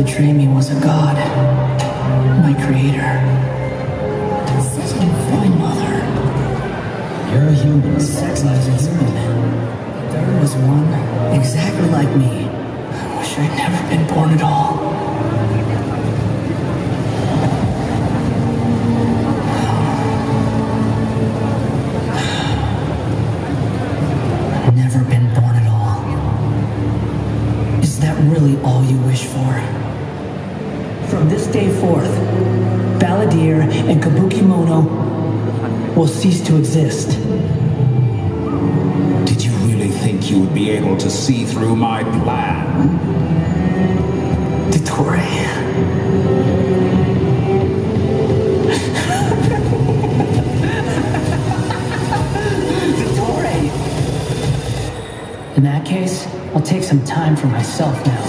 Betray me was a god, my creator. Such an fine mother. You're a human, sex lives are human. There was one exactly like me. I wish I'd never been born at all. Never been born at all. Is that really all you wish for? From this day forth, Balladeer and Kabuki Mono will cease to exist. Did you really think you would be able to see through my plan? Dottore. In that case, I'll take some time for myself now.